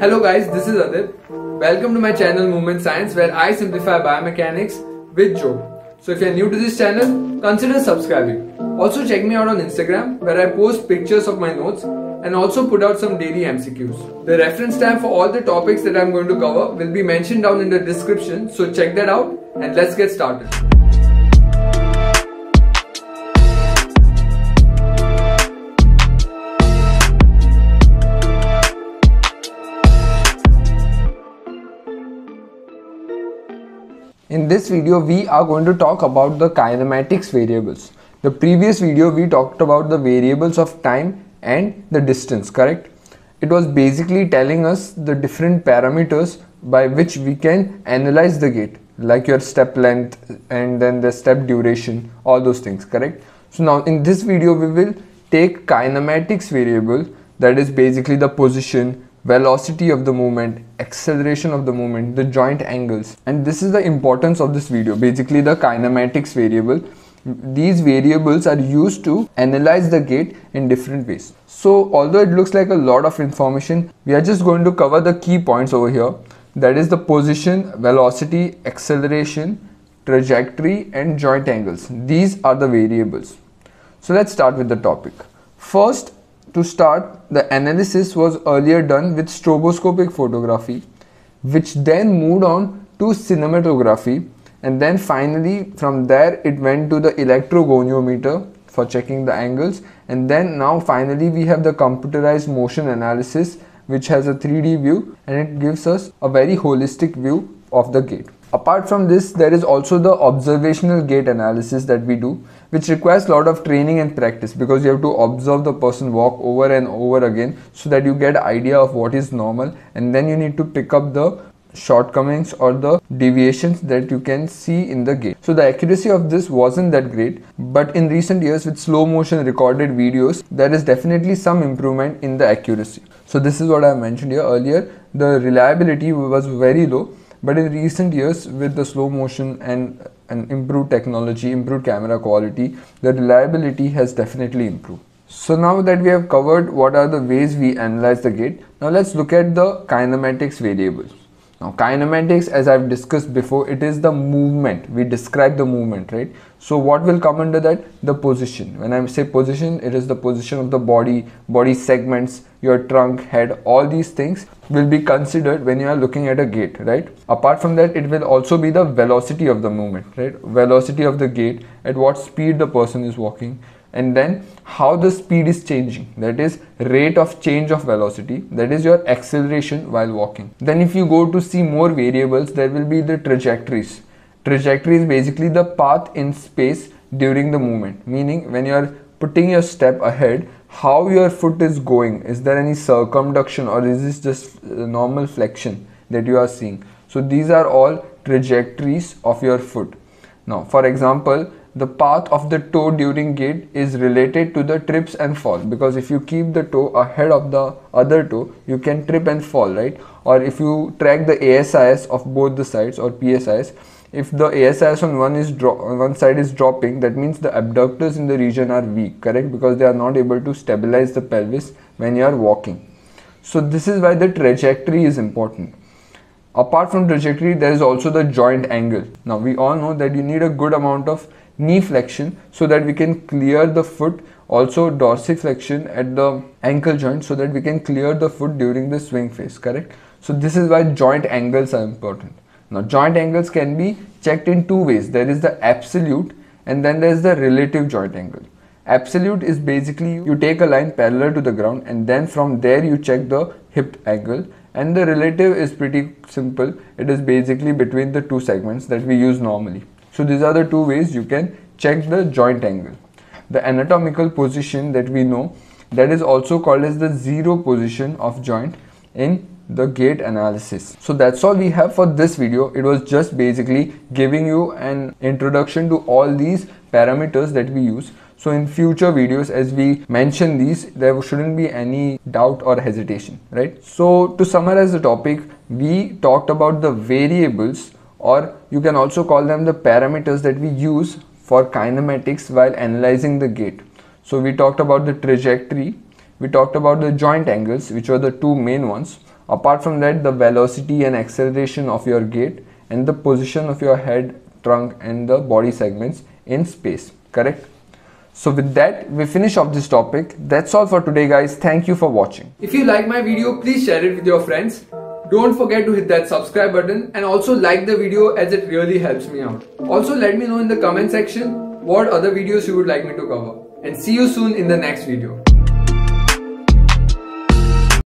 Hello guys, this is Adit. Welcome to my channel Movement Science, where I simplify biomechanics with joke. So if you are new to this channel, consider subscribing. Also check me out on Instagram, where I post pictures of my notes and also put out some daily MCQs. The reference tab for all the topics that I am going to cover will be mentioned down in the description, so check that out and let's get started. In this video, we are going to talk about the kinematics variables. The previous video, we talked about the variables of time and the distance, correct? It was basically telling us the different parameters by which we can analyze the gait, like your step length and then the step duration, all those things, correct? So now in this video, we will take kinematics variable, that is basically the position, velocity of the movement, acceleration of the movement, the joint angles, and this is the importance of this video, basically the kinematics variable. These variables are used to analyze the gait in different ways. So although it looks like a lot of information, we are just going to cover the key points over here, that is the position, velocity, acceleration, trajectory and joint angles. These are the variables. So let's start with the topic. First, to start, the analysis was earlier done with stroboscopic photography, which then moved on to cinematography, and then finally from there it went to the electrogoniometer for checking the angles, and then now finally we have the computerized motion analysis, which has a 3D view and it gives us a very holistic view of the gait. Apart from this, there is also the observational gait analysis that we do, which requires a lot of training and practice, because you have to observe the person walk over and over again so that you get idea of what is normal, and then you need to pick up the shortcomings or the deviations that you can see in the gait. So the accuracy of this wasn't that great, but in recent years with slow motion recorded videos, there is definitely some improvement in the accuracy. So this is what I mentioned here earlier, the reliability was very low. But in recent years, with the slow motion and improved technology, improved camera quality, the reliability has definitely improved. So now that we have covered what are the ways we analyze the gait, now let's look at the kinematics variables. Now kinematics, as I've discussed before, it is the movement. We describe the movement, right? So what will come under that? The position. When I say position, it is the position of the body, body segments, your trunk, head, all these things will be considered when you are looking at a gait, right? Apart from that, it will also be the velocity of the movement, right? Velocity of the gait, at what speed the person is walking, and then how the speed is changing, that is rate of change of velocity, that is your acceleration while walking. Then if you go to see more variables, there will be the trajectories. Trajectory is basically the path in space during the movement, meaning when you are putting your step ahead, how your foot is going, is there any circumduction or is this just normal flexion that you are seeing? So these are all trajectories of your foot. Now for example, the path of the toe during gait is related to the trips and fall, because if you keep the toe ahead of the other toe, you can trip and fall, right? Or if you track the ASIS of both the sides, or PSIS, if the ASIS on one side is dropping, that means the abductors in the region are weak, correct? Because they are not able to stabilize the pelvis when you are walking. So this is why the trajectory is important. Apart from trajectory, there is also the joint angle. Now we all know that you need a good amount of knee flexion so that we can clear the foot, also dorsiflexion at the ankle joint so that we can clear the foot during the swing phase, correct? So this is why joint angles are important. Now joint angles can be checked in two ways. There is the absolute and then there is the relative joint angle. Absolute is basically you take a line parallel to the ground and then from there you check the hip angle, and the relative is pretty simple. It is basically between the two segments that we use normally. So these are the two ways you can check the joint angle. The anatomical position that we know, that is also called as the zero position of joint in the gait analysis. So that's all we have for this video. It was just basically giving you an introduction to all these parameters that we use. So in future videos, as we mention these, there shouldn't be any doubt or hesitation, right? So to summarize the topic, we talked about the variables, or you can also call them the parameters that we use for kinematics while analyzing the gait. So we talked about the trajectory, we talked about the joint angles, which were the two main ones. Apart from that, the velocity and acceleration of your gait and the position of your head, trunk and the body segments in space, correct? So with that, we finish off this topic. That's all for today, guys. Thank you for watching. If you like my video, please share it with your friends. Don't forget to hit that subscribe button and also like the video, as it really helps me out. Also let me know in the comment section what other videos you would like me to cover. And see you soon in the next video.